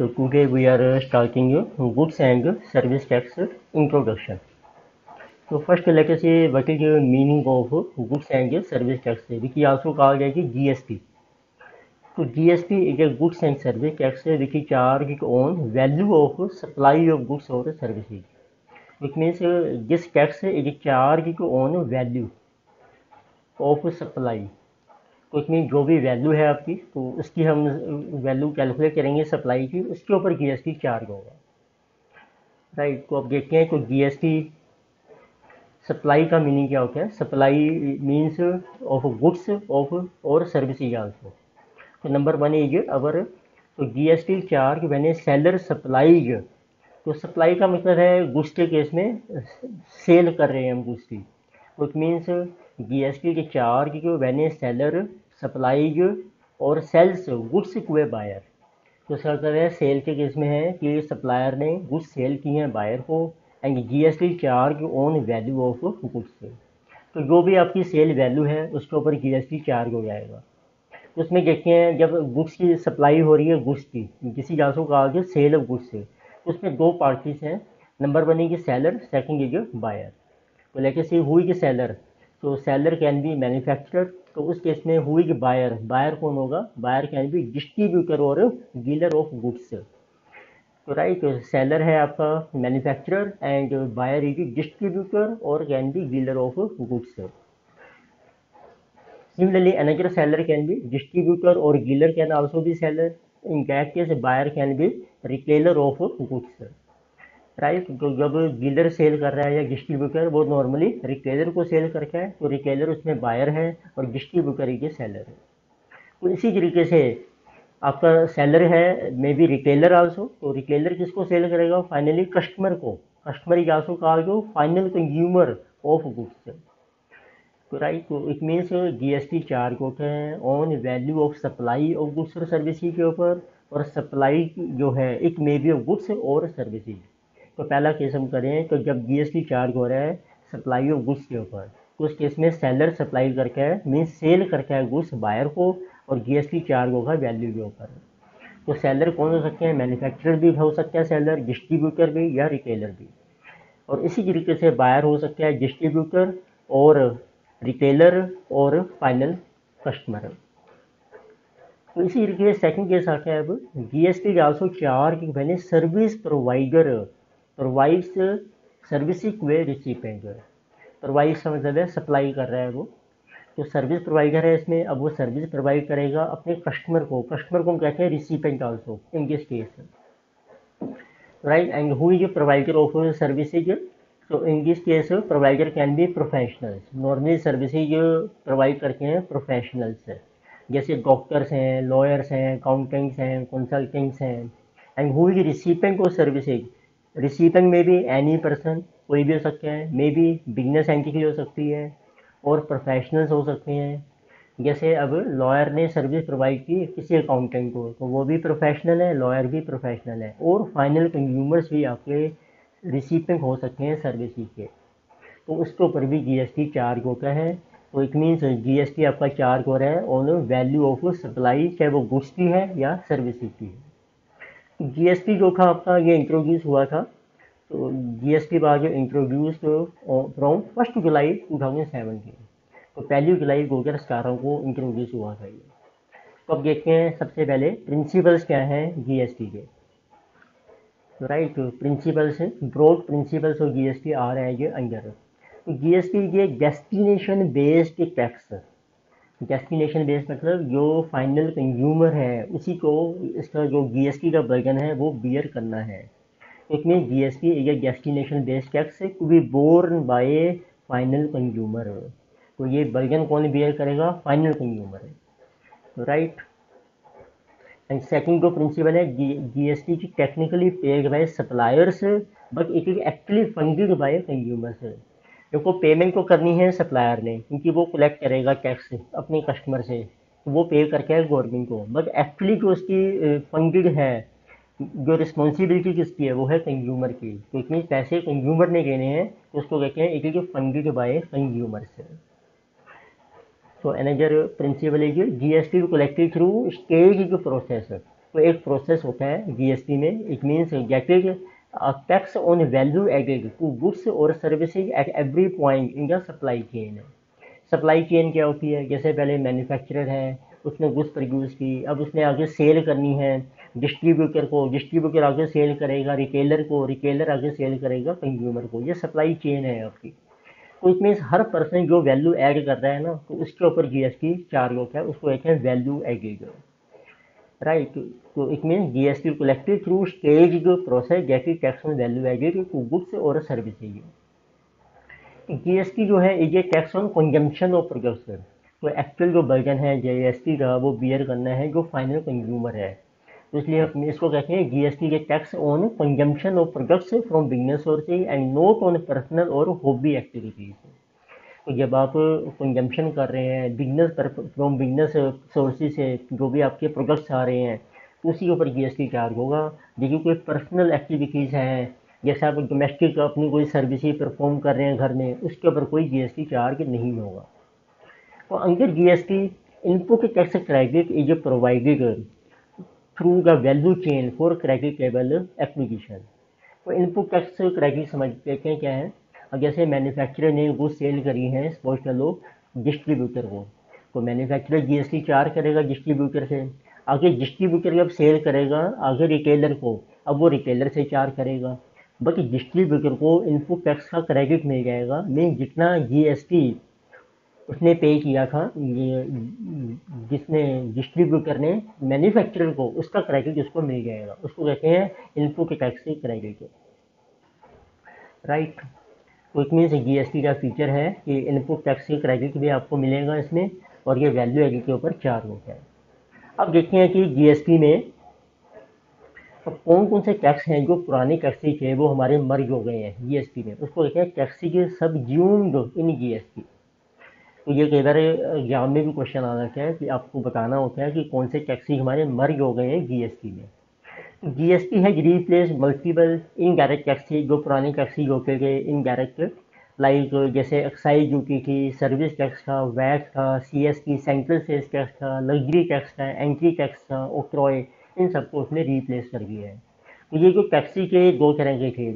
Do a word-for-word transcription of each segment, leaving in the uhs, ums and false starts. So today we are starting goods and service tax introduction. So first let us see what is the meaning of goods and service tax, which is also called as G S T. So G S T is a goods and service tax which is charged on value of supply of goods or services. Which means this tax is charged on value of supply. तो इसमें जो भी value है आपकी तो उसकी हम value calculate करेंगे सप्लाई की, उसके ऊपर जीएसटी चार्ज होगा, राइट। तो आप देखते हैं तो जीएसटी सप्लाई का मीनिंग क्या होता है, supply means of goods of और सर्विसेज आल्सो। तो नंबर वन इज अवर तो GST charge when seller supplies, तो सप्लाई का मतलब है गुड्स के केस में सेल कर रहे हैं हम गुड्स की, तो इट मीन्स जीएसटी के चार्ज जो वेन सेलर सप्लाईज और sales goods to a buyer. तो इसका मतलब है सेल के केस में है कि सप्लायर ने गुड्स सेल की हैं बायर को, and GST charge on value of goods. तो जो भी आपकी सेल वैल्यू है उसके ऊपर जीएसटी चार्ज हो जाएगा। तो उसमें देखते हैं जब गुड्स की सप्लाई हो रही है गुड्स की, जिसी जासो कहा सेल ऑफ गुड्स, उसमें दो पार्टीज हैं, number one is seller, second is buyer. तो लेके सी हुई कि सेलर, तो सेलर कैन बी मैन्युफैक्चरर, तो उस केस में हुई कि बायर, बायर कौन होगा, बायर कैन बी डिस्ट्रीब्यूटर और डीलर ऑफ गुड्स, तो राइट। सेलर है आपका manufacturer and buyer is distributor और can be dealer of goods. Similarly another seller can be distributor और dealer can also be seller, in that case buyer can be retailer of goods, right. तो जब dealer cell कर रहा है या distributor, वो normally retailer को cell करता है, तो रिटेलर उसमें बायर है और डिस्ट्रीब्यूटर ये सेलर है। तो इसी तरीके से आपका सेलर है मे बी रिटेलर आल्सो, तो रिटेलर किसको सेल करेगा, फाइनली कस्टमर को, कस्टमर ही आल्सो कहा जो फाइनल कंज्यूमर ऑफ गुड्स, तो राइट। तो it means G S T charge होते हैं on value of supply of goods और सर्विसेज के ऊपर, और सप्लाई जो है it may be of goods और सर्विसेज। तो पहला केस हम करें तो जब जीएसटी चार्ज हो रहा है सप्लाई ऑफ गुड्स के ऊपर, तो उस केस में सेलर सप्लाई करके है मीन्स सेल करके है गुड्स बायर को, और जीएसटी चार्ज होगा वैल्यू के ऊपर। तो सेलर कौन हो सकते हैं, मैन्युफैक्चरर भी हो सकता है सेलर, डिस्ट्रीब्यूटर भी या रिटेलर भी, और इसी तरीके से बायर हो सकता है डिस्ट्रीब्यूटर और रिटेलर और फाइनल कस्टमर। तो इसी तरीके से सेकेंड केस आता है अब GST also charge when service provider provides services to a recipient. Provide समझ सप्लाई कर रहा है वो, तो सर्विस प्रोवाइडर है इसमें, अब वो सर्विस प्रोवाइड करेगा अपने कस्टमर को, कस्टमर को हम कहते हैं recipient also in this case, right. And who is provider of services, तो in this case provider can be professionals, normally services provide करते हैं प्रोफेशनल्स, जैसे डॉक्टर्स हैं, लॉयर्स हैं, अकाउंटेंट्स हैं, कंसल्टेंट्स हैं। And who is recipient of services, recipient में भी एनी पर्सन, कोई भी हो सकता है, मे बी बिजनेस एंटिटी हो सकती है और प्रोफेशनल्स हो सकते हैं, जैसे अब लॉयर ने सर्विस प्रोवाइड की किसी अकाउंटेंट को, तो वो भी प्रोफेशनल है, लॉयर भी प्रोफेशनल है, और फाइनल कंज्यूमर्स भी आपके रिसीपेंट हो सकते हैं सर्विस के, तो उसके ऊपर भी जीएसटी चार्ज होता है। तो इट मीन्स जीएसटी आपका चार्ज हो रहा है ऑन वैल्यू ऑफ सप्लाई, चाहे वो गुड्स की है या सर्विस की है। जीएसटी जो था आपका ये इंट्रोड्यूस हुआ था, तो जीएसटी बाद जो इंट्रोड्यूस फ्रॉम फर्स्ट जुलाई दो हज़ार सत्रह, तो पहली जुलाई दो हज़ार सत्रह को इंट्रोड्यूस हुआ था ये। तो अब देखते हैं सबसे पहले प्रिंसिपल्स क्या हैं जीएसटी के, right. Principles broad principles of GST आ रहे हैं ये अंदर। तो जीएसटी ये destination based tax, destination based मतलब जो फाइनल कंज्यूमर है उसी को इसका जो जीएसटी का बर्डन है वो बियर करना है। इसमें जीएसटी एक destination based tax to be borne by final consumer, तो ये बर्डन कौन बियर करेगा, final consumer, right. And second जो प्रिंसिपल है जीएसटी की technically paid by suppliers but it is actually funded by consumers. देखो पेमेंट को करनी है सप्लायर ने, क्योंकि वो कलेक्ट करेगा टैक्स अपने कस्टमर से, तो वो पे करके है गवर्नमेंट को, बट एक्चुअली जो उसकी फंडेड है, जो रिस्पॉन्सिबिलिटी किसकी है, वो है कंज्यूमर की। तो इतने पैसे कंज्यूमर ने देने हैं, तो उसको कहते हैं it is funded by consumer से। तो another principle is GST collected through stage process, तो एक प्रोसेस होता है जीएसटी में। It means getting tax on value added to goods और services at every point in the supply chain. Supply chain क्या होती है, जैसे पहले मैन्युफैक्चरर है, उसने गुड्स प्रोड्यूस की, अब उसने आगे सेल करनी है डिस्ट्रीब्यूटर को, डिस्ट्रीब्यूटर आगे सेल करेगा रिटेलर को, रिटेलर आगे सेल करेगा कंज्यूमर को। ये सप्लाई चेन है आपकी। तो इसमें हर पर्सन जो वैल्यू ऐड कर रहा है ना, तो उसके ऊपर जीएसटी चार्ज होता है, उसको कहते हैं वैल्यू एडेड, राइट। तो it mean GST collected through stage process जैसे tax on value added to goods और सर्विसेज। जीएसटी जो है ये tax on consumption of products है। तो एक्चुअल जो बर्डन है जीएसटी का वो बियर करना है जो फाइनल कंज्यूमर है, इसलिए हम इसको कहते हैं जीएसटी के tax on consumption of products from business sources and not on personal और हॉबी एक्टिविटीज। तो जब आप कंजम्पशन कर रहे हैं बिजनेस पर फ्रॉम बिजनेस सोर्सेज से जो भी आपके प्रोडक्ट्स आ रहे हैं, उसी के ऊपर जीएसटी चार्ज होगा। देखिए कोई पर्सनल एक्टिविटीज़ हैं, जैसे आप डोमेस्टिक अपनी कोई सर्विस परफॉर्म कर रहे हैं घर में, उसके ऊपर कोई जीएसटी चार्ज नहीं होगा। तो अंदर GST input tax credit is provided through the value chain for creditable acquisition. तो इनपुट टैक्स क्रेडिट समझते हैं क्या है, अब जैसे मैन्युफैक्चरर ने वो सेल करी है सपोज कर लो डिस्ट्रीब्यूटर को, तो मैन्युफैक्चरर जीएसटी चार्ज करेगा डिस्ट्रीब्यूटर से, आगे डिस्ट्रीब्यूटर जब सेल करेगा आगे रिटेलर को, अब वो रिटेलर से चार्ज करेगा। बट डिस्ट्रीब्यूटर को इनपुट टैक्स का क्रेडिट मिल जाएगा, मीन जितना जीएसटी उसने पे किया था जिसने डिस्ट्रीब्यूटर ने मैन्युफैक्चरर को, उसका क्रेडिट उसको मिल जाएगा, उसको कहते हैं इनपुट टैक्स क्रेडिट, राइट। तो इट मीन्स जीएसटी का फीचर है कि इनपुट टैक्स क्रेडिट भी आपको मिलेगा इसमें, और ये वैल्यू एडेड के ऊपर चार्ज होता है। अब देखते हैं कि जीएसटी में तो कौन कौन से टैक्स हैं जो पुराने टैक्स थे वो हमारे मर्ज हो गए हैं जीएसटी में, उसको कहते हैं टैक्स के सबज्यूम्ड इन जीएसटी। तो ये कई बार एग्जाम में भी क्वेश्चन आ जाता है कि आपको बताना होता है कि कौन से टैक्स हमारे मर्ज हो गए हैं जीएसटी में। जीएसटी है रिप्लेस मल्टीपल इनडायरेक्ट टैक्सी जो पुराने टैक्सी होते गए इनडायरेक्ट, लाइक जैसे एक्साइज ड्यूटी थी, सर्विस टैक्स था, वैट था, सीएसटी सेंट्रल सेल्स टैक्स था, लग्जरी टैक्स था, एंट्री टैक्स था, ओक्ट्रॉय, इन सबको उसने रिप्लेस कर दिया है। तो ये जो टैक्सी के दो तरह के थे,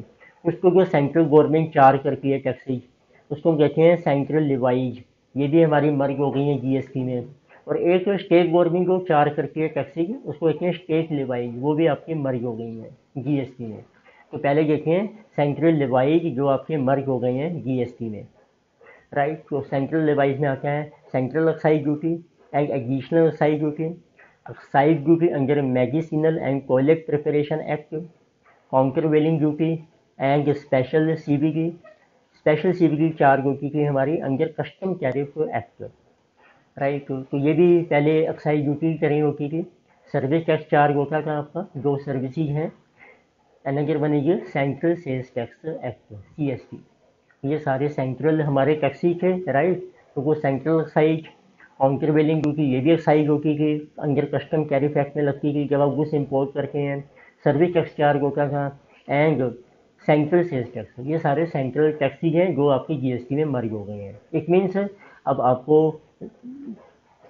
उसको जो सेंट्रल गवर्नमेंट चार्ज करती है टैक्सी, उसको कहते हैं सेंट्रल लिवाइज, ये भी हमारी मर्ज हो गई है जीएसटी में। और एक स्टेट गवर्नमेंट को चार्ज करती है टैक्सी, उसको कहते हैं स्टेट लेवाइज, वो भी आपकी मर्ज हो गई है जीएसटी में। तो पहले देखें सेंट्रल लेवाइज जो आपके मर्ज हो गए हैं जीएसटी में, राइट। तो सेंट्रल लेवाइज में आता है central excise duty and additional excise duty, excise duty under medicinal and toilet preparation act, countervailing duty and special CBD, special CBD charge होती थी हमारी under custom tariff act, right. तो ये भी पहले एक्साइज ड्यूटी तरह होती थी। सर्विस टैक्स चार्ज होता था आपका जो सर्विसेज हैं, एंड अंडर बनेगी central sales tax act CST. ये सारे सेंट्रल हमारे टैक्स ही थे, राइट। तो वो सेंट्रल एक्साइज, काउंटरवेलिंग ड्यूटी ये भी एक्साइज होती थी अंडर कस्टम टैरिफ एक्ट में लगती थी जब आप गुड्स इम्पोर्ट करते हैं। सर्विस टैक्स चार्ज होता था एंड सेंट्रल सेल्स टैक्स, ये सारे सेंट्रल टैक्सी हैं जो आपके जीएसटी में मर्ज हो गए हैं। इट मीन्स अब आपको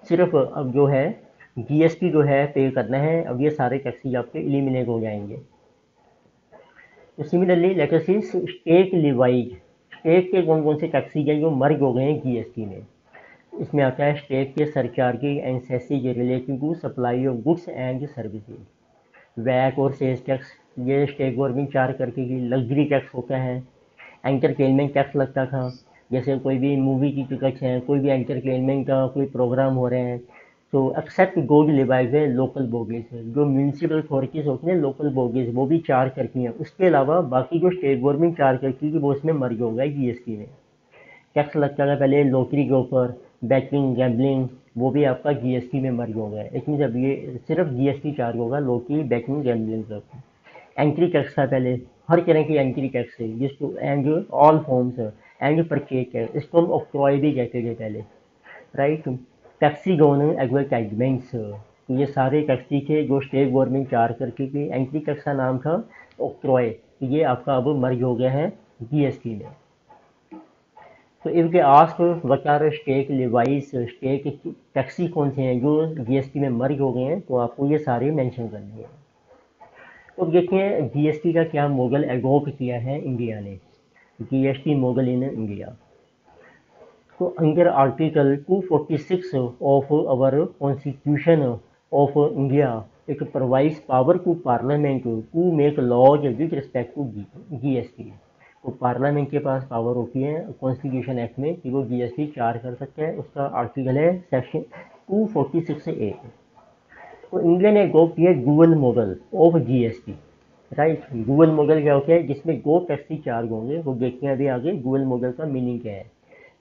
सिर्फ अब जो है जीएसटी जो है पे करना है, अब ये सारे टैक्सी आपके एलिमिनेट हो जाएंगे। तो similarly let us see state levies, state के कौन कौन से टैक्सी हैं जो मर्ज हो गए हैं जीएसटी में। इसमें आता है स्टेट के surcharges and cesses relative to supply of goods and services, VAT और सेल्स टैक्स ये स्टेट गवर्नमेंट चार्ज करती थी। लग्जरी टैक्स होता है, एंटरटेनमेंट टैक्स लगता था, जैसे कोई भी मूवी की टिकट्स हैं, कोई भी एंटरटेनमेंट का कोई प्रोग्राम हो रहे हैं, तो एक्सेप्ट गोड लेवाइज है लोकल बॉडीज है जो म्यूनसिपल अथॉरिटीज़ होती हैं, लोकल बॉडीज वो भी चार्ज करती हैं। उसके अलावा बाकी जो स्टेट गवर्नमेंट चार्ज करती थी वो इसमें मर्ज हो गया जीएसटी में। टैक्स लगता था पहले लॉटरी के ऊपर, बैटिंग, गैम्बलिंग, वो भी आपका जीएसटी में मर्ज हो गया। इसमें जब ये सिर्फ जीएसटी चार्ज होगा लॉटरी, बैटिंग, गैम्बलिंग का। एंट्री टैक्स था पहले, हर तरह की एंट्री टैक्स है जिसको and all forms and purchase है, इसको हम ऑक्ट्रॉय भी कहते थे पहले, राइट। टैक्सी ऑन एडवर्टाइजमेंट्स, ये सारे टैक्सी थे जो स्टेट गवर्नमेंट चार्ज करती थी। एंट्री टैक्स का नाम था ऑक्ट्रॉय, ये आपका अब मर्ज हो गया है जीएसटी में। तो इनके आजकल बकर स्टेट लेवाइस स्टेट टैक्सी कौन से हैं जो जीएसटी में मर्ज हो गए हैं, तो आपको ये सारे मेंशन कर दिए। तो देखें जीएसटी का क्या मोगल एडोप्ट किया है इंडिया ने, जीएसटी मोगल इन इंडिया। तो under article two forty six of our constitution of India it provides power to parliament to make laws with respect to GST. तो पार्लियामेंट के पास पावर होती है कॉन्स्टिट्यूशन एक्ट में कि वो जीएसटी चार्ज कर सकते हैं, उसका आर्टिकल है section two forty six A. तो इंडिया ने गोप किया dual model of GST, right. Dual model क्या होता है, जिसमें गोप टैक्सी चार्ज होंगे, वो देखते हैं अभी आगे डुअल मॉडल का मीनिंग क्या है।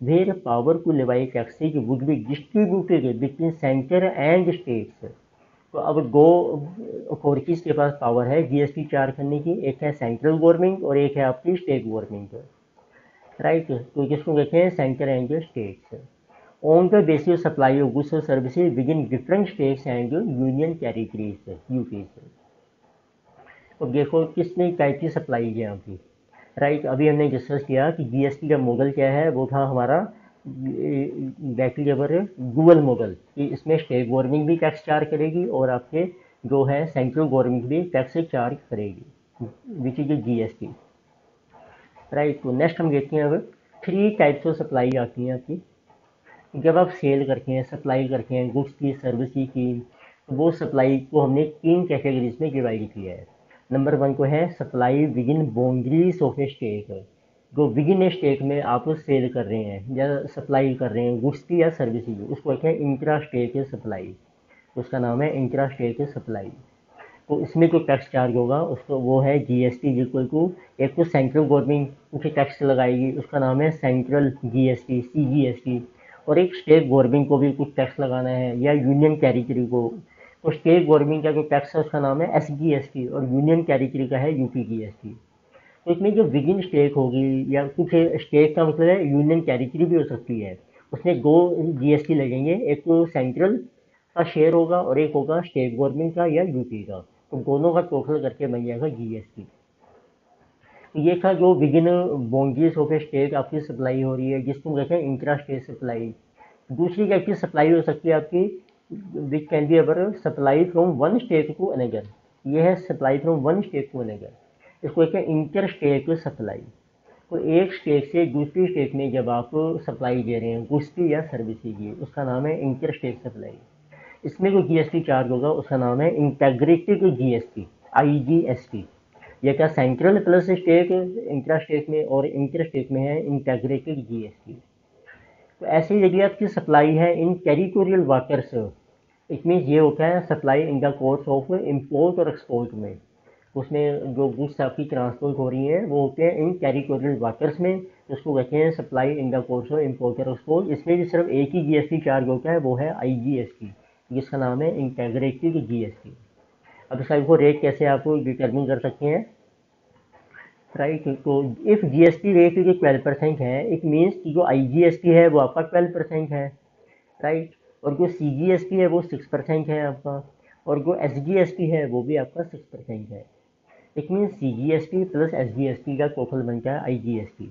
Their power to levy taxes would be distributed between centre and states. तो अब दो अथॉरिटीज़ के पास पावर है जीएसटी चार्ज करने की, एक है सेंट्रल गवर्नमेंट और एक है आपकी स्टेट गवर्नमेंट, राइट। तो जिसको कहते हैं centre and states. On the basis supply of goods और services within different states and union territories UTs. तो देखो किसने टाइप की सप्लाई की आपकी, राइट। अभी हमने डिस्कस किया कि जीएसटी का मॉडल क्या है, वो था हमारा बैकलेबर डुअल मॉडल कि इसमें स्टेट गवर्नमेंट भी टैक्स चार्ज करेगी और आपके जो है सेंट्रल गवर्नमेंट भी टैक्स चार्ज करेगी, विच इज जीएसटी, राइट। तो नेक्स्ट हम देखते हैं अब थ्री टाइप्स ऑफ सप्लाई आती हैं आपकी। जब आप सेल करते हैं, सप्लाई करते हैं गुड्स की सर्विस की, तो वो सप्लाई को हमने तीन कैटेगरीज में डिवाइड किया है। नंबर वन को है supply within boundaries of a state, जो विदिन स्टेट में आप सेल कर रहे हैं या सप्लाई कर रहे हैं गुड्स की या सर्विस की, उसको कहते हैं इंट्रा स्टेट सप्लाई, उसका नाम है इंट्रा स्टेट सप्लाई। तो इसमें जो टैक्स चार्ज होगा उसको वो है जीएसटी इक्वल टू, एक तो सेंट्रल गवर्नमेंट उसे टैक्स लगाएगी, उसका नाम है सेंट्रल जीएसटी सीजीएसटी, और एक स्टेट गवर्नमेंट को भी कुछ टैक्स लगाना है या यूनियन टेरिटरी को। तो स्टेट गवर्नमेंट का जो टैक्स है उसका नाम है एसजीएसटी और यूनियन टेरिटरी का है यूपीजीएसटी। तो इसमें जो विद इन स्टेट होगी या कुछ स्टेट का मतलब है यूनियन टेरिटरी भी हो सकती है, उसमें दो जीएसटी लगेंगे, एक तो सेंट्रल का शेयर होगा और एक होगा स्टेट गवर्नमेंट का या यूपी का। तो दोनों का टोटल करके बन जाएगा जीएसटी। ये था जो within boundaries of state आपकी सप्लाई हो रही है, जिसको कहते हैं इंट्रा स्टेट सप्लाई। दूसरी टाइप की सप्लाई हो सकती है आपकी which can be our supply from one state to another, ये है supply from one state to another, इसको कहते हैं इंटर स्टेट सप्लाई। तो एक स्टेट से दूसरी स्टेट में जब आप सप्लाई दे रहे हैं गुड्स की या सर्विस की, उसका नाम है इंटर स्टेट सप्लाई। इसमें जो जीएसटी चार्ज होगा उसका नाम है इंटीग्रेटेड जीएसटी आईजीएसटी। यह क्या central plus state intra state में और इंटर स्टेट में है इंटीग्रेटेड जीएसटी। तो ऐसे यदि आपकी सप्लाई है इन टेरिटोरियल वाटर्स, इसमें ये होता है supply in the course of import और एक्सपोर्ट में, उसमें जो गुड्स आपकी ट्रांसपोर्ट हो रही हैं वो होते हैं इन टेरिटोरियल वाटर्स में, उसको कहते हैं supply in the course of import और एक्सपोर्ट। इसमें भी सिर्फ एक ही जीएसटी चार्ज होता है, वो है आईजीएसटी, जिसका नाम है इंटीग्रेटेड जीएसटी। अब इसका वो रेट कैसे आप डिटर्मिन कर सकते हैं, राइट। तो इफ़ जीएसटी रेट जो ट्वेल्व परसेंट है, इट मीन्स कि जो आईजीएसटी है वो आपका ट्वेल्व परसेंट है, राइट, और जो सीजीएसटी है वो सिक्स परसेंट है आपका, और जो एसजीएसटी है वो भी आपका सिक्स परसेंट है। इसमें C G S T plus S G S T का टोटल बनता है आई जी एस टी।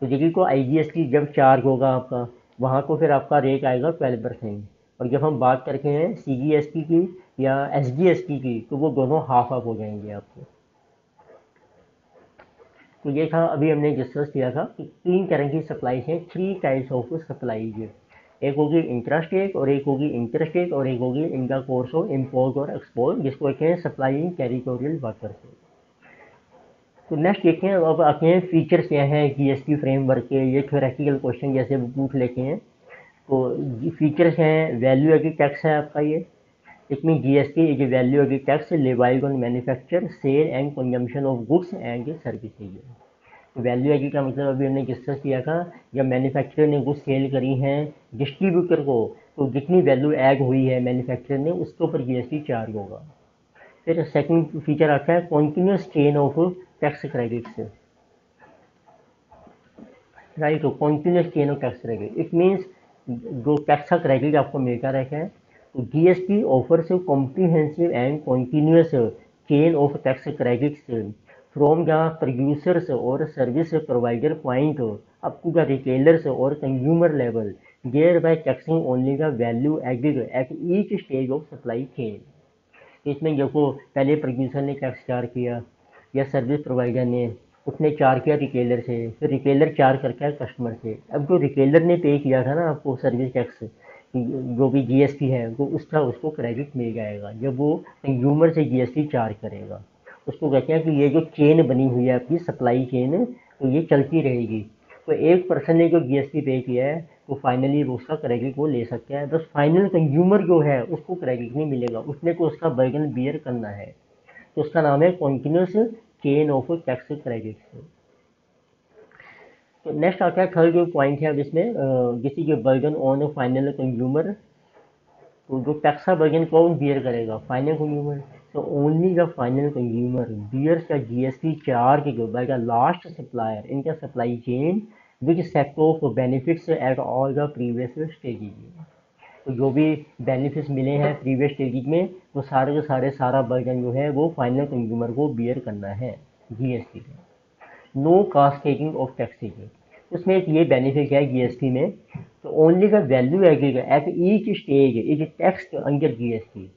तो देखिए को आई जी एस टी जब चार्ज होगा आपका, वहाँ को फिर आपका रेट आएगा ट्वेल्व परसेंट। और जब हम बात करते हैं सी जी एस टी की या एस जी एस टी की, तो वो दोनों हाफ हाफ हो जाएंगे आपको। तो ये था अभी हमने डिस्कस किया था कि तीन तरह की सप्लाई है, थ्री टाइप्स ऑफ सप्लाई है, एक होगी इंट्रा स्टेट और एक होगी इंटर स्टेट और एक होगी in the course of import और एक्सपोर्ट, जिसको कहते हैं सप्लाई इन टेरिटोरियल वाटर। तो नेक्स्ट देखते हैं अब आते हैं फीचर्स क्या हैं जीएसटी फ्रेमवर्क के, ये थ्योरेटिकल क्वेश्चन जैसे वो पूछ लेते हैं। तो फीचर्स हैं वैल्यू एडेड टैक्स है आपका ये, इसमें GST is value added tax levied on manufacture sale and consumption of goods and services. Value added का मतलब अभी हमने डिस्कस किया था जब मैन्युफैक्चरर ने गुड्स सेल करी हैं डिस्ट्रीब्यूटर को, तो जितनी वैल्यू एड हुई है मैन्युफैक्चरर ने उसके ऊपर जीएसटी चार्ज होगा। फिर सेकेंड फीचर आता है continuous chain of tax credit से, राइट, तो continuous chain of tax credit. It means जो टैक्स का क्रेडिट आपको मिलता रहता है, तो GST offers comprehensive and continuous chain of tax credits from the producers और service provider point up to the retailers और consumer level, thereby taxing only the value added at each stage of supply chain. इसमें देखो पहले producer ने tax charge किया या service provider ने, उसने चार्ज किया रिटेलर से, फिर रिटेलर चार्ज करता है कस्टमर से। अब जो रिटेलर ने पे किया था ना आपको सर्विस टैक्स जो भी जीएसटी है वो उसका उसको क्रेडिट मिल जाएगा जब वो कंज्यूमर से जीएसटी चार्ज करेगा। उसको कहते हैं कि ये जो चेन बनी हुई है आपकी सप्लाई चेन तो ये चलती रहेगी। तो एक पर्सन ने जो जीएसटी पे किया है वो फाइनली उसका क्रेडिट वो ले सकता है, तो फाइनल कंज्यूमर जो है उसको क्रेडिट नहीं मिलेगा, उसने को उसका बर्डन बियर करना है। तो उसका नाम है continuous chain of tax credits. तो नेक्स्ट आता है थर्ड जो पॉइंट है, अब इसमें किसी के बर्डन ऑन फाइनल कंज्यूमर, तो जो टैक्स का बर्डन कौन बियर करेगा? Final consumer. तो only the final consumer bears का जीएसटी चार्ज जो बाय द लास्ट सप्लायर इनका supply chain which sector of benefits at all the previous stages. तो जो भी बेनिफिट्स मिले हैं प्रीवियस स्टेज में वो सारे के सारे सारा बर्डन जो है वो फाइनल कंज्यूमर को बियर करना है जीएसटी का। No cast taking of taxes, उसमें एक ये बेनिफिट है जीएसटी में। तो only the value added at each stage is taxed under GST.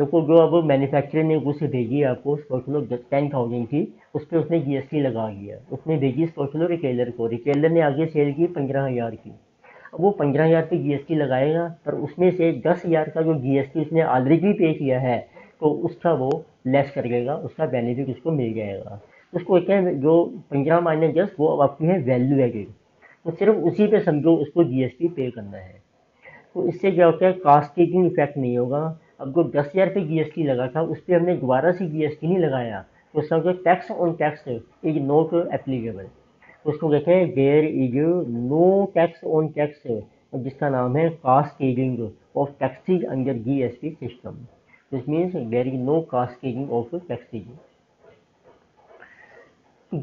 देखो जो अब मैन्युफैक्चरर ने उसे भेजी आपको सोचलो टेन थाउजेंड की, उस पर उसने जीएसटी लगा दिया, उसने भेजी सोचलो रिटेलर को, रिटेलर ने आगे सेल की पंद्रह हज़ार की। अब वो पंद्रह हज़ार पे जीएसटी लगाएगा पर उसमें से दस हज़ार का जो जीएसटी उसने ऑलरेडी पे किया है तो उसका वो लेस कर देगा, उसका बेनिफिट उसको मिल जाएगा। उसको क्या है जो पंद्रह माइनस दस वो अब आपकी है वैल्यू एडेड, तो सिर्फ उसी पे समझो उसको जीएसटी पे करना है। तो इससे क्या होता है कास्ट टेकिंग इफेक्ट नहीं होगा। अब जो दस हज़ार पे जीएसटी लगा था उस पर हमने दोबारा से जीएसटी नहीं लगाया तो समझो tax on tax is not applicable. उसको कहते हैं there is no tax on tax जिसका नाम है cast taking of taxes under GST system. This means there is no cast taking of taxes.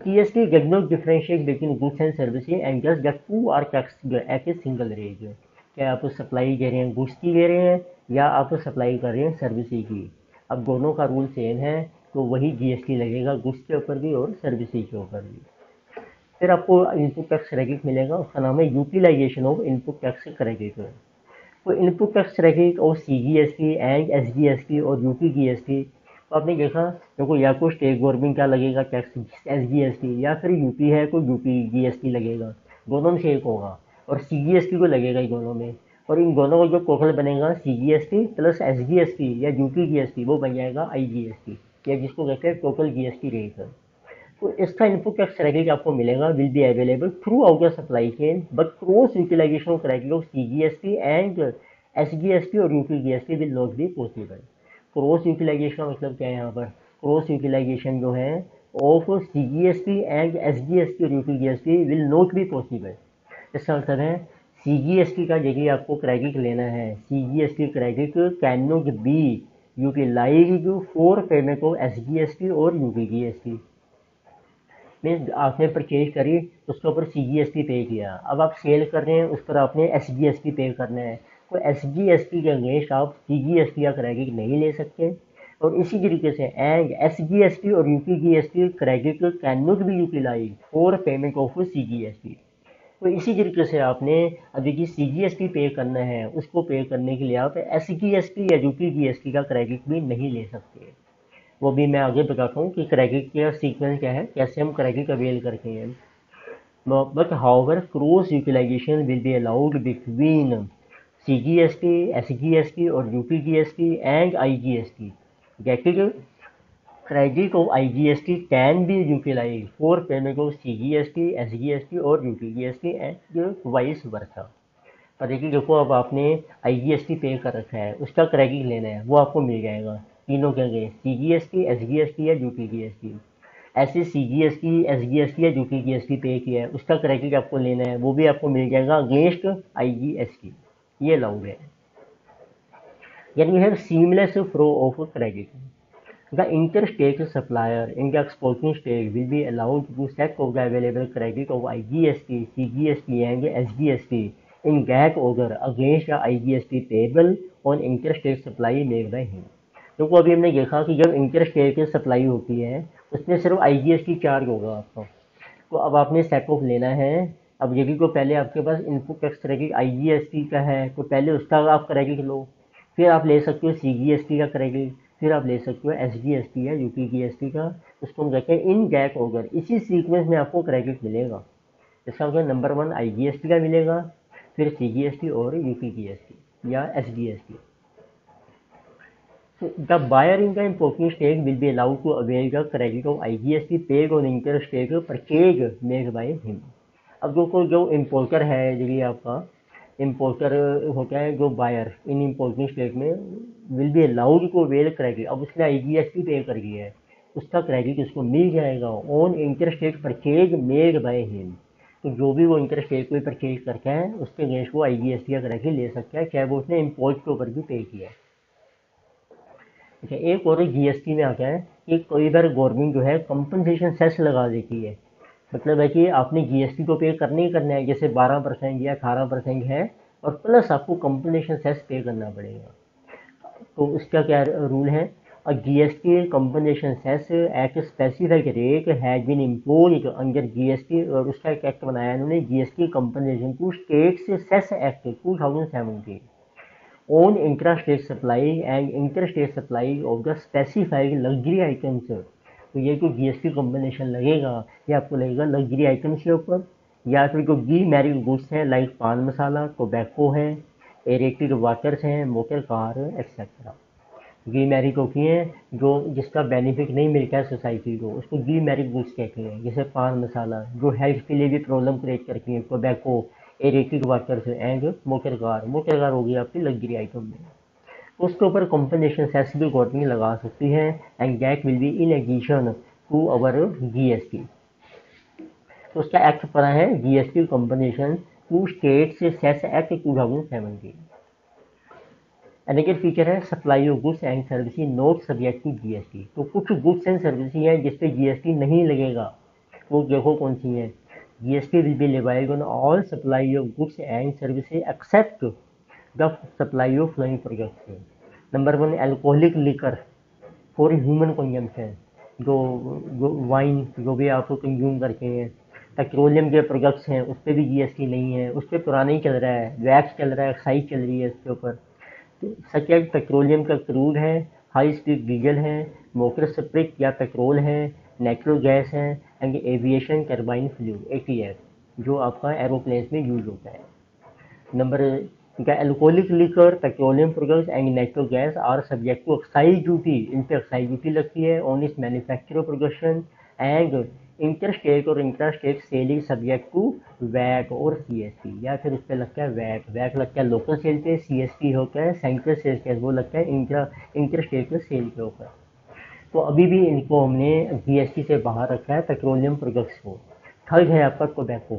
GST does not differentiate between goods and services and just that to are taxed at a single rate. क्या आप supply दे रहे हैं goods की दे रहे हैं या आप supply कर रहे हैं सर्विसेज की, अब दोनों का रूल सेम है तो वही जीएसटी लगेगा गुड्स के ऊपर भी और सर्विसेज के ऊपर भी। फिर आपको इनपुट टैक्स क्रेडिट मिलेगा, उसका नाम है utilisation of input tax credit. तो इनपुट टैक्स क्रेडिट और सीजीएसटी एंड एसजीएसटी और यूपीजीएसटी, तो आपने देखा देखो या तो स्टेट गवर्नमेंट का लगेगा टैक्स एसजीएसटी या फिर यूपी है तो यूपीजीएसटी लगेगा, दोनों में से एक होगा और सीजीएसटी को लगेगा इन दोनों में। और इन दोनों का जो टोटल बनेगा सीजीएसटी प्लस एसजीएसटी या यूपीजीएसटी वो बन जाएगा आईजीएसटी या जिसको कहते हैं टोटल जीएसटी रेट। तो इसका इनपुट टैक्स क्रेडिट आपको मिलेगा will be available throughout the supply chain but cross utilisation of credit of CGST and SGST और UPGST will not be possible. Cross utilisation का मतलब क्या है यहाँ पर? क्रॉस यूटिलाइजेशन जो है ऑफ सीजीएसटी एंड एसजीएसटी और UPGST will not be possible. इसका मतलब है सीजीएसटी का देखिए आपको क्रेडिट लेना है, CGST credit can not be utilised for payment of SGST और यूपीजीएसटी। मीन्स आपने परचेज करी उसके ऊपर सीजीएसटी पे किया, अब आप सेल कर रहे हैं उस पर आपने एसजीएसटी पे करना है, तो एसजीएसटी के अगेंस्ट आप सीजीएसटी का क्रेडिट नहीं ले सकते। और इसी तरीके से एंड एसजीएसटी और UPGST credit can not be utilised for payment of CGST. तो इसी तरीके से आपने अभी की सीजीएसटी पे करना है, उसको पे करने के लिए आप एसजीएसटी या यूपीजीएसटी का क्रेडिट भी नहीं ले सकते। वो भी मैं आगे बताता हूँ कि क्रेडिट का सीक्वेंस क्या है, कैसे हम क्रेडिट अवेल करते हैं। But however cross utilisation will be allowed between CGST, SGST और यूपीजीएसटी एंड आईजीएसटी। जैसे credit of IGST can be utilise for payment of CGST, SGST और यूपीजीएसटी एंड वाइस वर्सा। पर देखिए देखो अब आपने आईजीएसटी पे कर रखा है उसका क्रेडिट लेना है वो आपको मिल जाएगा तीनों के गए सीजीएसटी, एसजीएसटी या यूपीजीएसटी। ऐसे सीजीएसटी, एसजीएसटी या यूपीजीएसटी पे किया है उसका क्रेडिट आपको लेना है वो भी आपको मिल जाएगा अगेंस्ट आईजीएसटी। ये अलाउड है, यानी है seamless flow of credit. The inter state supplier in the exporting state will be allowed to set off the available credit of IGST, CGST and SGST in that order against IGST payable on inter state supply made by him. देखो अभी हमने देखा कि जब inter state की supply होती है उसमें सिर्फ आईजीएसटी चार्ज होगा आपको, तो अब आपने सेट ऑफ लेना है अब यदि को पहले आपके पास इनपुट टैक्स करेगी आई जी एस टी का है तो पहले उसका आप करेगी लो, फिर आप ले सकते हो सी जी एस टी का करेगी, फिर आप ले सकते हो एस जी एस टी या U P G S T का, उसको हम कहते हैं इन गैक ओवर। इसी सीक्वेंस में आपको क्रेडिट मिलेगा। इसका मतलब number one I G S T का मिलेगा, फिर सी जी एस टी और U P G S T या S G S T. The buyer in the importing state will be allowed to avail the credit of I G S T paid on inter state purchase made by him. अब जो कोई जो importer है, यदि आपका importer होता है जो बायर इन इम्पोर्टिंग स्टेक में will be allowed to avail credit, अब उसने आई जी एस टी पे कर दिया है, उसका क्रेडिट उसको मिल जाएगा on inter state purchase made by him. तो जो भी वो इंटरेस्ट स्टेक कोई परचेज करता है उसके अगेंस्ट वो आई जी एस टी का क्रेडिट ले सकता है, चाहे वो उसने इम्पोर्ट के ऊपर भी पे किया है। अच्छा, एक और जीएसटी में आता है कि कई बार गवर्नमेंट जो है कंपनसेशन सेस लगा देती है, मतलब है कि आपने जीएसटी को पे करना ही करना है, जैसे बारह परसेंट या अठारह परसेंट है और प्लस आपको कंपनसेशन सेस पे करना पड़ेगा। तो उसका क्या रूल है, a GST compensation cess at specified rate has been imposed under GST, और उसका एक एक्ट बनाया उन्होंने GST compensation to states cess act two thousand seventeen on intrastate supply and interstate supply of the specified luxury items. तो ये जो GST compensation लगेगा ये आपको लगेगा लग्जरी आइटम्स के ऊपर, या फिर जो डी मैरिड गुड्स हैं लाइक पान मसाला, टोबैको है, इरेक्टेड वाटर्स हैं, motor car etcetera. Demerit होती हैं जो जिसका बेनिफिट नहीं मिलता है सोसाइटी को, उसको डी मैरिड गुड्स कहते हैं, जैसे पान मसाला जो हेल्थ के लिए भी प्रॉब्लम क्रिएट करती है, tobacco, aerated waters and motor car. Motor car होगी आपकी लग्जरी आइटम में, उसके ऊपर कंपनसेशन सेस भी गवर्नमेंट लगा सकती है and that will be in addition to our GST. तो उसका एक्ट पड़ा है GST compensation to states cess act two thousand seventeen. अनेकेट फीचर है supply of goods and services not subject to GST. तो कुछ गुड्स एंड सर्विसेज हैं जिस पे जीएसटी नहीं लगेगा, वो देखो कौन सी है। G S T will be levied on all supply of goods and services except the supply of flowing products. Number one, alcoholic liquor for human consumption, जो जो वाइन जो भी आप कंज्यूम करते हैं, पेट्रोलियम के प्रोडक्ट्स हैं उस पर भी G S T नहीं है, उस पर पुराना ही चल रहा है, वैक्स चल रहा है, एक्साइज चल रही है इसके ऊपर। सच एज पेट्रोलियम का क्रूड है, हाई स्पीड डीजल है, मोटर स्प्रिट या पेट्रोल है, नेचुरल गैस है and aviation turbine fuel A T F जो आपका एरोप्लेन में यूज होता है। नंबर क्या, alcoholic liquor, petroleum products and natural gas are subject to excise duty. इन पर एक्साइज ड्यूटी लगती है ऑन इस मैन्युफैक्चर प्रोडक्शन एंड इंटरस्टेट और intrastate selling subject to VAT और सी एस टी, या फिर उस पर लगता है वैट। वैट लगता है लोकल सेल पे, सी एस टी होता है सेंट्रल सेल पे, वो लगता है इंट्रा इंटरस्टेट सेल पे होता है। तो अभी भी इनको हमने जीएसटी से बाहर रखा है पेट्रोलियम प्रोडक्ट्स को। थर्ड है आपका tobacco.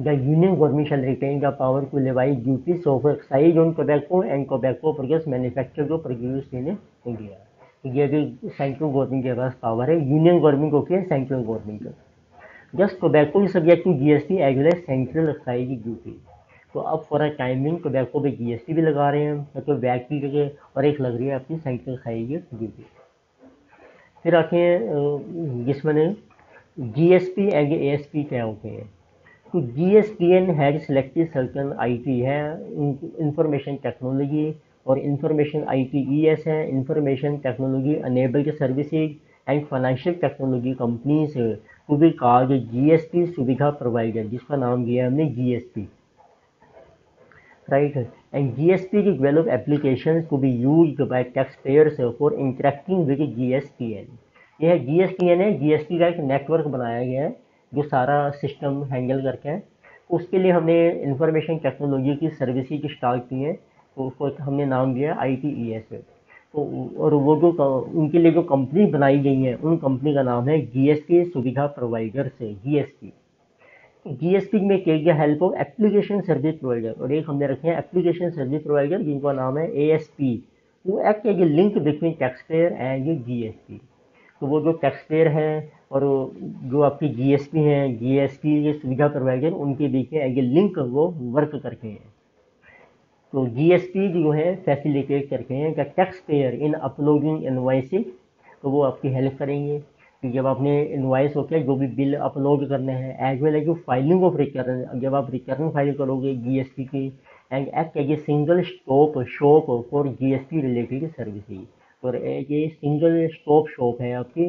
The union government shall retain the power to levy duties of excise on tobacco and tobacco products manufactured और प्रोड्यूस्ड इन इंडिया। तो ये भी सेंट्रल गवर्नमेंट के पास पावर है, यूनियन गवर्नमेंट होती है central government. Just tobacco is subject to GST as well as central excise duty. तो अब फॉर टाइमिंग टोबैको पे जीएसटी भी लगा रहे हैं, मतलब वैट की जगह, और एक लग रही है आपकी सेंट्रल एक्साइज ड्यूटी। फिर आते हैं जिसमें जीएसटी एंड एएसपी क्या होते हैं। तो GST N had selected certain IT है, इंफॉर्मेशन टेक्नोलॉजी, और इंफॉर्मेशन आईटीईएस है, information technology enabled services and financial technology companies to be called GST Suvidha provider, जिसका नाम दिया हमने जीएसटी, राइट। एंड जीएसटी की develop application to be used by tax payers for interacting with GSTN. यह है GSTN है, GST का एक नेटवर्क बनाया गया है जो सारा सिस्टम हैंडल करके है। उसके लिए हमने इंफॉर्मेशन टेक्नोलॉजी की सर्विसेज की स्टार्ट की है, तो उसको हमने नाम दिया आईटीईएस। तो और वो जो उनके लिए जो कंपनी बनाई गई है उन कंपनी का नाम है जीएसटी सुविधा प्रोवाइडर से जीएसटी। जीएसटी में क्या गया, help of application service provider, और एक हमने रखे हैं एप्लीकेशन सर्विस प्रोवाइडर जिनका नाम है एएसपी। वो act as a link between tax payer and GST. तो वो जो टैक्स पेयर हैं और जो आपकी जीएसटी हैं, जीएसटी ये सुविधा प्रोवाइडर, उनके बीच में एज ए लिंक वो वर्क करते हैं। तो जीएसटी जो है फैसिलिटेट करते हैं tax payer in uploading invoices, तो वो आपकी हेल्प करेंगे। कि जब आपने इनवाइस होकर जो भी बिल अपलोड करने हैं as well as you filing of recurring, जब आप रिकरिंग फाइल करोगे जी एस टी की and act as a single stop shop for G S T related services. और as a single stop shop है आपकी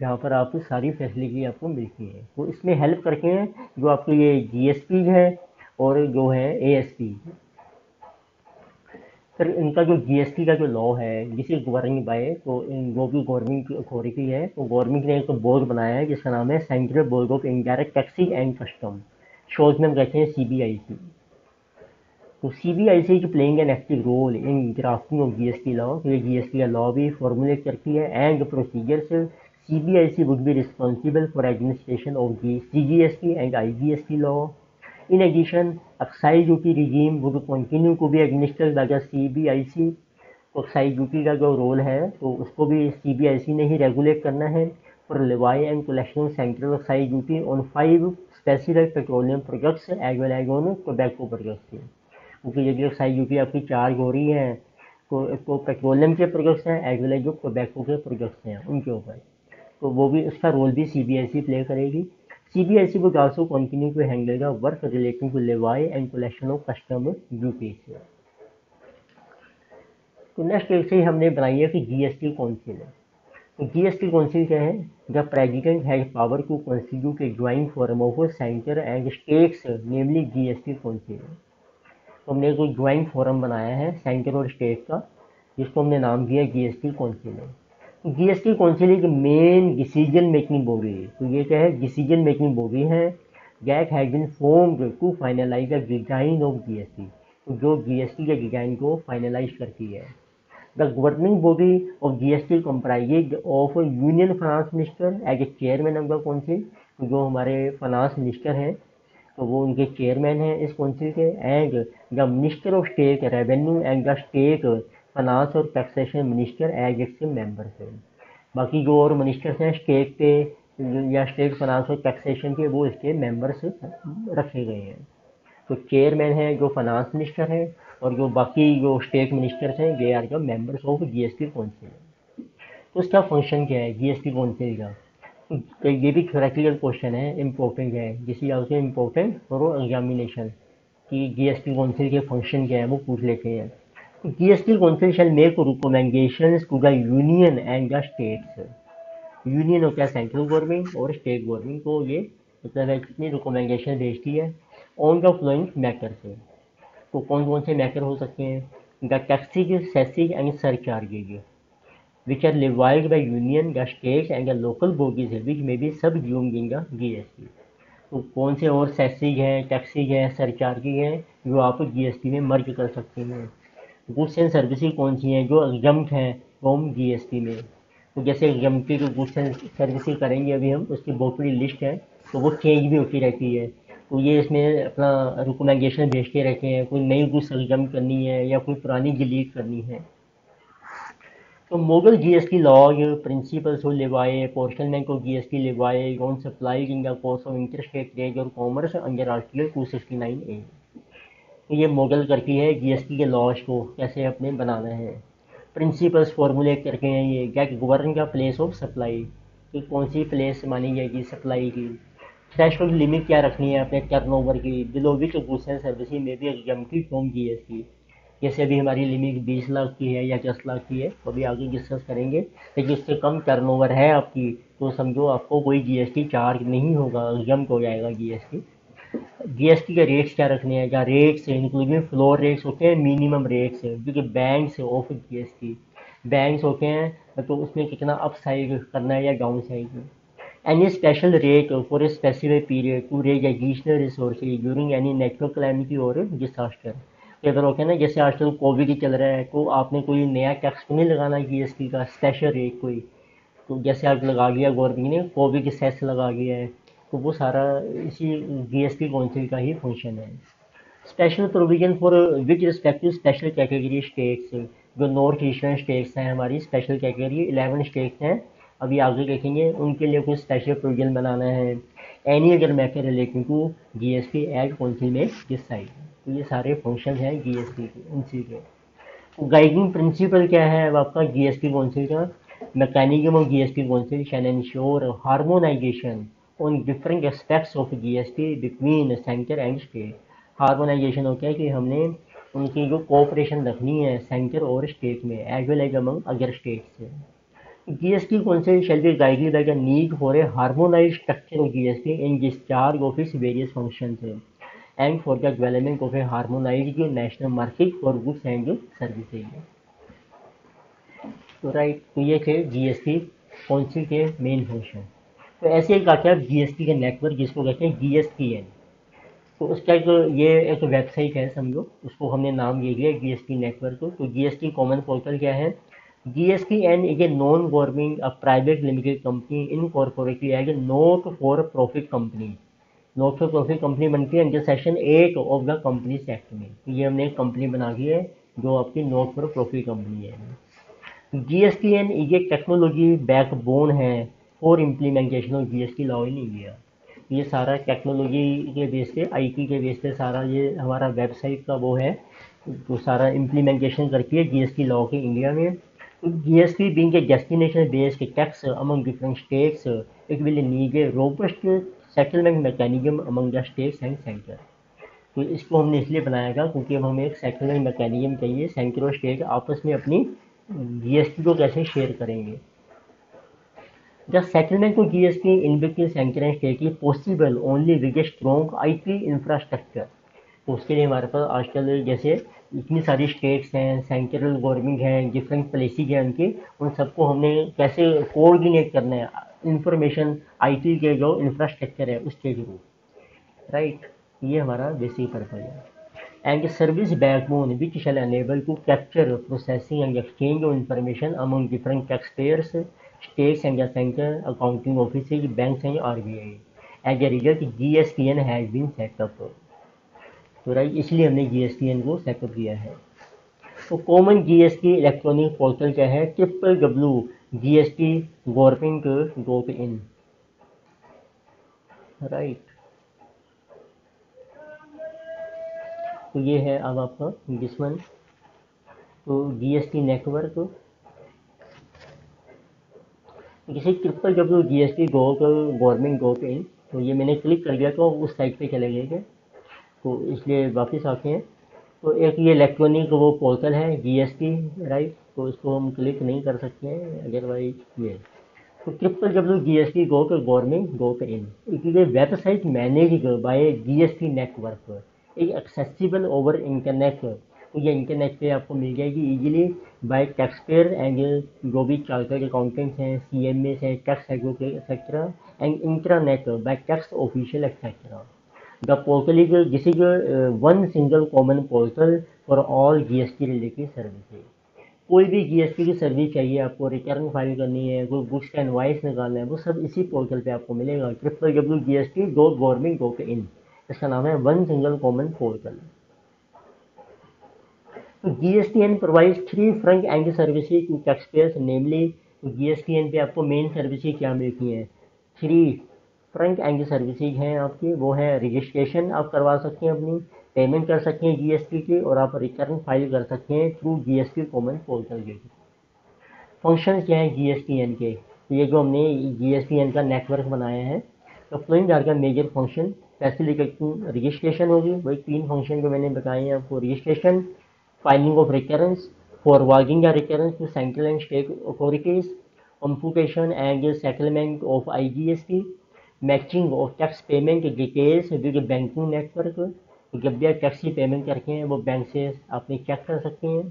जहाँ पर आपको सारी फैसिलिटी आपको मिलती है। तो इसमें हेल्प करके हैं जो आपके ये जी एस पी है और जो है ए एस पी। सर इनका जो जी एस टी का जो लॉ है जिसे गवर्निंग बाय, तो इन जो भी गवर्निंग की अथॉरिटी है तो गवर्निंग ने एक बोर्ड बनाया है जिसका नाम है central board of indirect taxation and custom, short में हम कहते हैं सी बी आई सी। तो सी बी आई सी की playing an active role in drafting of G S T law, ये जी एस टी का लॉ भी फॉर्मुलेट करती है and procedures. C B I C would be responsible for administration of G C G S T and I G S T law. In addition excise duty regime would continue को भी administrate by C B I C. तो excise duty का जो role है तो उसको भी सी B I सी ने ही रेगुलेट करना है। For levy and collection central excise duty on five specific petroleum products as well as on tobacco products, क्योंकि यदि एक्साइज ड्यूटी आपकी चार्ज हो रही है तो इसको पेट्रोलियम के प्रोडक्ट्स हैं एज वेल एज जो टोबैको के प्रोडक्ट्स हैं उनके ऊपर, तो वो भी उसका रोल भी सी बी आई सी प्ले करेगी। C B I C would also continue to handle the work relating to levy and collection of custom duties. तो नेक्स्ट एक से हमने बनाई है कि जी एस टी काउंसिल है। तो जी एस टी काउंसिल क्या है? The president has power to constitute a joint forum of centre and states namely G S T council. तो हमने एक ज्वाइंट फॉरम बनाया है सेंटर और स्टेट का जिसको हमने नाम दिया G S T council. G S T council एक मेन डिसीजन मेकिंग बॉडी, तो ये क्या है? डिसीजन मेकिंग बॉडी है that has been formed to finalise the design of G S T, तो जो जी एस टी के डिजाइन को फाइनलाइज करती है। The governing body of G S T comprises of union finance minister as a chairman of the council, जो हमारे finance minister हैं तो वो उनके चेयरमैन हैं इस काउंसिल के, and the minister of state revenue and the state finance और taxation minister as active members हैं। बाकी जो और मिनिस्टर्स हैं स्टेट पे या स्टेट फाइनेंस और टैक्सेशन के वो इसके मेंबर्स रखे गए हैं। तो चेयरमैन हैं जो फाइनेंस मिनिस्टर हैं और जो बाकी जो स्टेट मिनिस्टर्स हैं they are the members of G S T council. तो इसका फंक्शन क्या है जी एस टी काउंसिल का? ये भी प्रैक्टिकल क्वेश्चन है, इंपॉर्टेंट है, जिसकी आपसे इम्पोर्टेंट और एग्जामिनेशन कि जी एस टी काउंसिल के फंक्शन क्या है वो पूछ लेते हैं। G S T council shall make recommendation to the union and the states. Union होता है सेंट्रल गवर्नमेंट और स्टेट गवर्नमेंट को ये मतलब है कितनी रिकमेंडेशन भेजती है ऑन द फ्लोइंग मैटर से। तो कौन कौन से मैटर हो सकते हैं? The taxes cesses and surcharges which are levied by union the states and the local bodies which may be subsumed in the G S T. तो कौन से और सेसेज हैं, टैक्सेज हैं, सरचार्जेज हैं जो आप जी एस टी में मर्ज कर सकते हैं। गुड्स एंड सर्विसेज कौन सी हैं जो एग्जम्प्ट हैं फ्रॉम जीएसटी में? तो जैसे एग्जम्प्टेड जो गुड्स एंड सर्विसेज करेंगे अभी हम, उसकी बहुत बड़ी लिस्ट है तो वो चेंज भी होती रहती है। तो ये इसमें अपना रिकमेंडेशन भेजते रहते हैं, कोई नई गुड्स एग्जम्प्ट करनी है या कोई पुरानी डिलीट करनी है। तो मोगल जीएसटी लॉज प्रिंसिपल्स हो लेवाए, पोर्शनमेंट को GST levied on supply in the course of interstate trade और commerce under article two sixty nine A. ये मॉडल करती है जीएसटी के लॉज को कैसे अपने बनाना है। प्रिंसिपल्स फॉर्मुलेट करके हैं ये गैट गवर्न का प्लेस ऑफ सप्लाई, कि कौन सी प्लेस मानी जाएगी सप्लाई की। थ्रेशोल्ड लिमिट क्या रखनी है अपने टर्नओवर की, below which goods and services में भी एग्जम्प्टेड फ्रॉम जीएसटी। जैसे अभी हमारी लिमिट बीस लाख की है या दस लाख की है तो अभी आगे डिस्कस करेंगे, लेकिन उससे कम टर्नओवर है आपकी तो समझो आपको कोई जीएसटी चार्ज नहीं होगा, एग्जम्प्ट हो जाएगा जीएसटी। जीएसटी के रेट्स क्या रखने हैं? क्या रेट्स इंक्लूडिंग फ्लोर रेट्स होते हैं, मिनिमम रेट्स जो कि बैंक्स ऑफ जीएसटी बैंक्स होते हैं, तो उसमें कितना अप साइड करना है या down side. Any special rate for a specific period to raise additional resources during any natural calamity और डिसास्टर। कई बार होते हैं ना, जैसे आजकल कोविड चल रहा है तो आपने कोई नया टैक्स नहीं लगाना जीएसटी का स्पेशल रेट कोई, तो जैसे आज लगा दिया गवर्नमेंट ने कोविड सेस लगा दिया है तो वो सारा इसी जीएसटी काउंसिल का ही फंक्शन है। Special provision for with respective special category states, जो नॉर्थ ईस्टर्न स्टेट्स हैं हमारी स्पेशल कैटेगरी इलेवन स्टेट्स हैं अभी आगे देखेंगे, उनके लिए कुछ स्पेशल प्रोविजन बनाना है। Any other matter relating to GST as council में किस साइड, तो ये सारे फंक्शन हैं जीएसटी के उनसी के। गाइडिंग प्रिंसिपल क्या है आपका जीएसटी काउंसिल का? mechanism of G S T consideration and ensure harmonization on different aspects of G S T between center and state। Harmonisation हो क्या कि हमने उनकी जो कोऑपरेशन रखनी है सेंटर और स्टेट में as well as among other state से। G S T council shall be guided by the need for a harmonise structure of G S T in discharge of its various function and for the development of a harmonise national market for goods and services. तो right, तो ये थे G S T council के main function. तो ऐसे ही कहते हैं जी एस टी के नेटवर्क जिसको कहते हैं जी एस टी एन। तो उसका एक ये एक वेबसाइट है समझो, उसको हमने नाम दे दिया जी एस टी नेटवर्क को। तो G S T common portal क्या है, G S T N is a non government uh private limited company incorporated as a not for profit company. Not for profit company बनती है under section eight of the companies act में। तो ये हमने एक company बना दी है जो आपकी नॉट फॉर प्रॉफिट कंपनी है। G S T N is a technology backbone है for implementation of G S T law in India. ये सारा टेक्नोलॉजी के बेस पे, आईटी के बेस पे सारा ये हमारा वेबसाइट का वो है जो सारा इम्प्लीमेंटेशन करती है जीएसटी लॉ के इंडिया में। GST being a destination based tax among different states, it will need a robust settlement mechanism among the states and centre. तो इसको हमने इसलिए बनाया था क्योंकि अब हमें एक सेटलमेंट मैकेनिज्म चाहिए, सेंटर और स्टेट आपस में अपनी जीएसटी को कैसे शेयर करेंगे। The settlement of G S T in between center and state is possible only with a strong I T infrastructure। तो उसके लिए हमारे पास आजकल जैसे इतनी सारी स्टेट्स हैं, सेंट्रल गवर्नमेंट हैं, डिफरेंट प्लेसेस हैं उनके, उन सबको हमने कैसे कोऑर्डिनेट करना है इंफॉर्मेशन आईटी के जो इंफ्रास्ट्रक्चर है उसके थ्रू। राइट, ये हमारा बेसिक पर्पज है। And service backbone which shall enable to capture processing and exchange of information among different tax payers, states and centre, accounting offices, banks and R B I. As a result G S T N has been setup. तो right, इसलिए हमने G S T N को set up किया है। तो common G S T electronic portal क्या है, triple W G S T government dot in. Right, तो ये है अब आपका दुश्मन। तो जी एस टी नेटवर्क किसी triple W G S T dot government dot in. तो ये मैंने क्लिक कर दिया तो उस साइट पे चले गए थे, तो इसलिए वापस आते हैं। तो एक ये इलेक्ट्रॉनिक वो पोर्टल है जी एस टी। राइट, तो इसको हम क्लिक नहीं कर सकते हैं अदरवाइज ये। तो triple W G S T dot government dot in इसलिए website manage by G S T network एक एक्सेसिबल ओवर इंटरनेट। तो ये इंटरनेट पे आपको मिल जाएगी easily by tax payer and जो भी चार्टर्ड अकाउंटेंट्स हैं, सी एम ए हैं, tax advocate etcetera and internet by tax official etcetera. The portal is this is one single common portal for all G S T related services. कोई भी G S T की service चाहिए आपको, return file करनी है, कोई goods का invoice निकालना है, वो सब इसी पोर्टल पे आपको मिलेगा। Triple W G S T dot government dot in इसका नाम है, one single common portal. G S T N provides three front end services to taxpayers, namely G S T N पे आपको मेन सर्विसेज क्या मिलती हैं, three front end services हैं आपकी। वो है रजिस्ट्रेशन आप करवा सकते हैं अपनी, पेमेंट कर सकते हैं जीएसटी की, और आप रिटर्न फाइल कर सकते हैं थ्रू जीएसटी कॉमन पोर्टल के। फंक्शन क्या है जीएसटीएन के, ये जो हमने जीएसटीएन का नेटवर्क बनाया है तो तीन तरह का मेजर फंक्शन फैसिलिटेटिंग रजिस्ट्रेशन होगी, वही तीन फंक्शन जो मैंने बताए हैं आपको, registration, filing of recurrence, forwarding या recurrence to central and state authorities, computation and settlement of I G S T, matching of tax payment details with banking network. जब भी आप टैक्स की पेमेंट करते हैं वो बैंक से आपने चेक कर सकते हैं।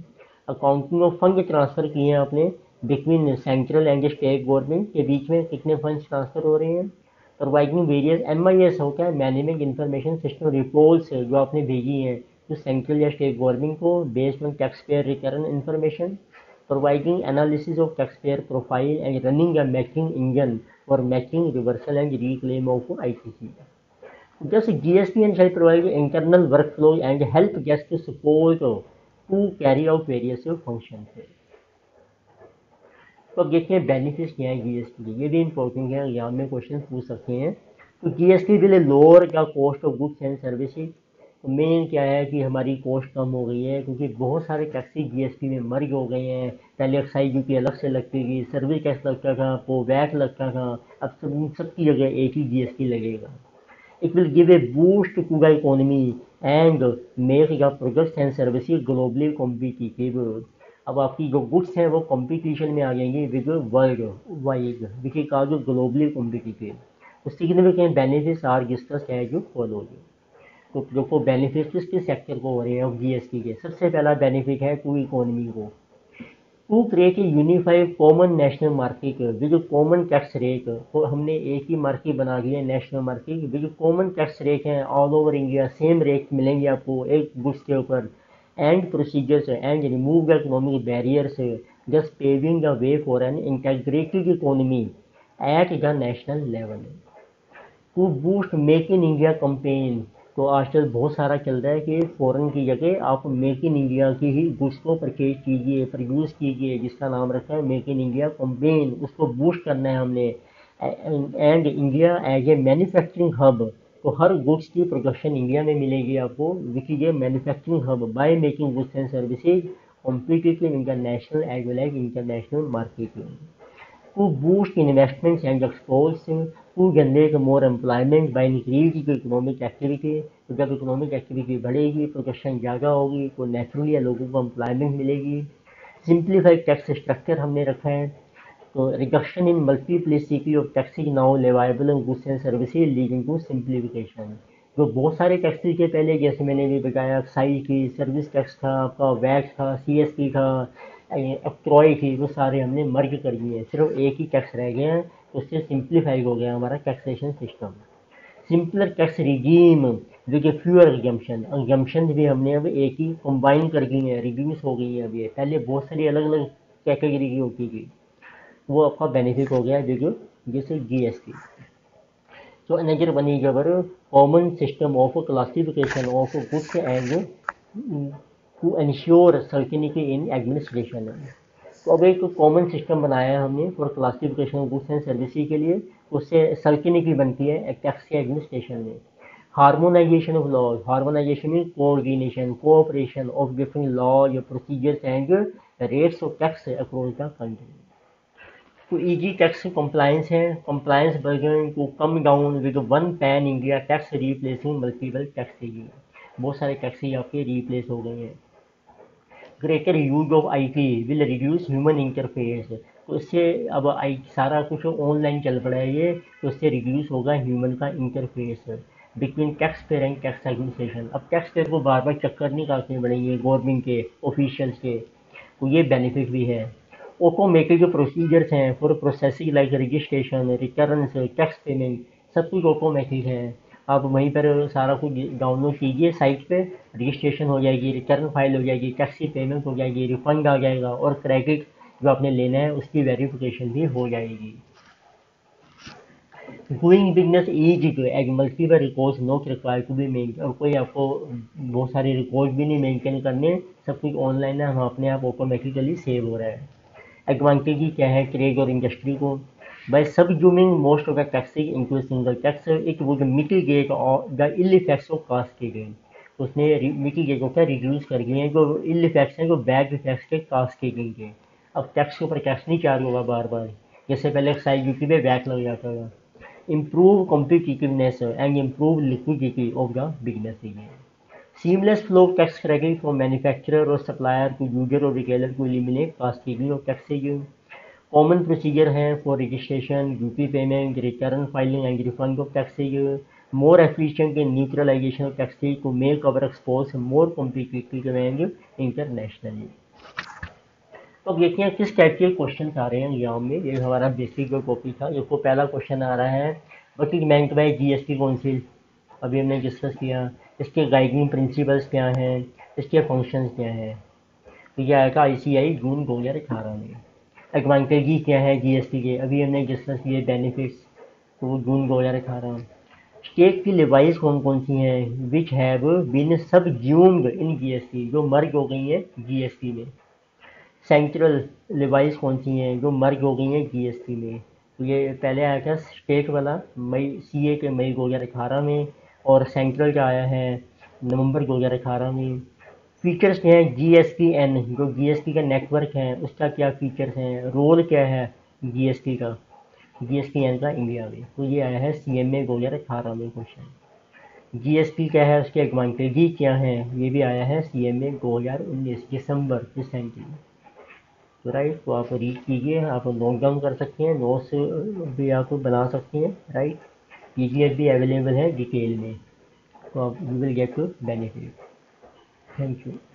अकाउंटिंग ऑफ फंड ट्रांसफ़र किए हैं आपने between central and state government के बीच में कितने फंड ट्रांसफ़र हो रहे हैं। Providing various M I S होता है मैनेजमेंट इन्फॉर्मेशन सिस्टम रिपोर्ट्स जो आपने भेजी हैं सेंट्रल या स्टेट गवर्नमेंट को based on tax payer recurrent information. Providing analysis of tax payer profile and running या मैचिंग इंजन और matching reversal and reclaim of I T C. Thus G S T N shall provide internal work flow and help गेस्ट to support to carry out various function. तो अब देखते हैं benefit क्या है G S T, ये भी important है, यहाँ में क्वेश्चन पूछ सकते हैं। तो G S T will lower the cost of goods and services, तो मेन क्या है कि हमारी कॉस्ट कम हो गई है, क्योंकि बहुत सारे टैक्सी जीएसटी में मर्ज हो गए हैं। पहले एक्साइज ड्यूटी अलग से लगती थी, सर्विस टैक्स लगता था, पो वैट लगता था, अब सब इन सब की जगह एक ही जीएसटी लगेगा। It will give a boost to the economy and make your products and services globally competitive. अब आपकी जो गुड्स हैं वो कॉम्पिटिशन में आ जाएंगी with world wide, which is called globally competitive. तो सिग्निफिकेंट बेनिफिट्स आर डिस्कस्ड है जो फॉलोइंग। तो देखो बेनिफिट किस किस सेक्टर को हो रहे हैं जीएसटी के। सबसे पहला बेनिफिट है टू इकोनॉमी को, to create a unified common national market with common tax rate. तो हमने एक ही मार्केट बना दी है national market, with common tax rate हैं all over India, same rate मिलेंगे आपको एक गुड्स के ऊपर। And procedures and remove the economic barriers, just paving the way for an integrated economy at the national level. To boost make in India campaign, तो आजकल बहुत सारा चल रहा है कि फॉरेन की जगह आप मेक इन इंडिया की ही गुड्स को परचेज कीजिए, प्रोड्यूस कीजिए, जिसका नाम रखा है मेक इन इंडिया कंपेन। उसको बूस्ट करना है हमने। And India as a manufacturing hub, तो हर गुड्स की प्रोडक्शन इंडिया में मिलेगी आपको, which is a manufacturing hub by making goods and services competitive international as well as international market में। To boost investments and exports, to generate more employment by increase economic activity. तो जब economic activity बढ़ेगी, production ज़्यादा होगी, तो naturally लोगों को employment मिलेगी। सिंप्लीफाइड टैक्स स्ट्रक्चर हमने रखा है, तो reduction in multiplicity of taxes now leviable in goods and services leading to simplification. तो बहुत सारे टैक्सेस के पहले जैसे मैंने भी बताया, एक्साइज की, सर्विस टैक्स था आपका, वैट था, सी एस टी था, क्रॉय थी, वो सारे हमने मर्ज कर दिए हैं, सिर्फ एक ही टैक्स रह गए हैं। उससे सिंप्लीफाई हो गया हमारा taxation system. Simpler tax regime, जो कि फ्यूअर एग्जम्पशन, एग्जम्पशन भी हमने अब एक ही कंबाइन कर दी हैं, रिड्यूस हो गई हैं। अब ये पहले बहुत सारी अलग अलग कैटेगरी की होती थी, वो आपका बेनिफिट हो गया जो कि जैसे जी एस टी। तो another one is our common system of classification of goods and to ensure certainty in administration. तो अब एक कॉमन सिस्टम बनाया है हमने for classification goods and services के लिए, उससे सर्टेनिटी बनती है टैक्स के एडमिनिस्ट्रेशन में। हार्मोनाइजेशन ऑफ लॉज, हार्मोनाइजेशन में coordination, cooperation of different laws, procedures and rates of tax across the country. तो ईजी टैक्स कंप्लायंस है, कंप्लायंस बर्डन को कम down with one pan India tax replacing multiple taxes. बहुत सारे taxes आपके replace हो गए हैं। Greater use of I T will reduce human interface, तो इससे अब आई सारा कुछ ऑनलाइन चल पड़ा है ये, तो इससे रिड्यूस होगा ह्यूमन का interface between tax payer and tax administration. अब टैक्स पेयर को बार बार चक्कर नहीं काटने पड़ेंगे गवर्नमेंट के ऑफिशियल्स के, तो ये बेनिफिट भी है। ऑटोमेटेड जो प्रोसीजर्स हैं for processing like registration, returns, tax payment, सब कुछ ऑटोमेटिक है। आप वहीं पर सारा कुछ डाउनलोड कीजिए साइट पे, रजिस्ट्रेशन हो जाएगी, रिटर्न फाइल हो जाएगी, टैक्स की पेमेंट हो जाएगी, रिफंड आ जाएगा, और क्रेडिट जो आपने लेना है उसकी वेरिफिकेशन भी हो जाएगी। Doing business easy as multiple records not required to be maintain, और कोई आपको बहुत सारे रिकॉर्ड भी नहीं मेंटेन करने, सब कुछ ऑनलाइन है, हम अपने आप ऑटोमेटिकली सेव हो रहा है। एडवांटेज क्या है क्रेड और इंडस्ट्री को, by subsuming most of the taxes into a single tax it would mitigate the ill effects of cascading. उसने मिटिगेट होकर रिड्यूस कर दिए हैं जो इल इफेक्ट्स हैं, जो बैड इफेक्ट्स के कास्केडिंग के। अब टैक्स के ऊपर टैक्स नहीं चार्ज होगा बार बार, जैसे पहले एक्साइज ड्यूटी पे वैट लग जाता था। Improve competitiveness and improve liquidity of the business. Seamless flow tax credit for manufacturer और सप्लायर टू यूजर और रिटेलर को eliminate cascading of taxes. Common procedure हैं for registration, duty payment, return filing and refund of taxes. More efficient and neutralisation of taxes to make our exports more competitive and internationally. तो अब देखते हैं किस type के question आ रहे हैं exam में। ये हमारा बेसिक जो टॉपिक था, इसको पहला क्वेश्चन आ रहा है what is meant by GST council, अभी हमने डिस्कस किया। इसके गाइडिंग प्रिंसिपल्स क्या हैं, इसके फंक्शन क्या हैं, तो यह आएगा आई सी आई जून दो हज़ार अठारह में। एडवांटेज क्या है जीएसटी के, अभी हमने डिस्कस किए बेनिफिट्स, तो वो जून दो हज़ार अठारह। स्टेट की लेवाइज कौन कौन सी हैं which have been subsumed in GST, जो मर्ज हो गई हैं जीएसटी में। सेंट्रल लेवाइज कौन सी हैं जो मर्ज हो गई हैं जीएसटी में, तो ये पहले आया था स्टेट वाला मई सी ए के मई दो हज़ार अठारह में, और सेंट्रल का आया है नवंबर दो हज़ार अठारह में। फीचर्स क्या हैं? जी एस टी एन जो जी एस टी का नेटवर्क है उसका क्या फीचर्स हैं, रोल क्या है जी एस टी का, जी एस टी एन का इंडिया में। तो ये आया है सी एम ए दो हज़ार अठारह में क्वेश्चन। जी एस टी क्या है, उसके एडवांटेज क्या हैं, ये भी आया है सी एम ए दो हज़ार उन्नीस दिसंबर इस टाइम के। तो राइट, तो आप रीड कीजिए, आप नोट डाउन कर सकते हैं, नोट्स भी आप बना सकते हैं। राइट, पी जी एफ भी अवेलेबल है डिटेल में, तो आप you will get to benefit. Thank you.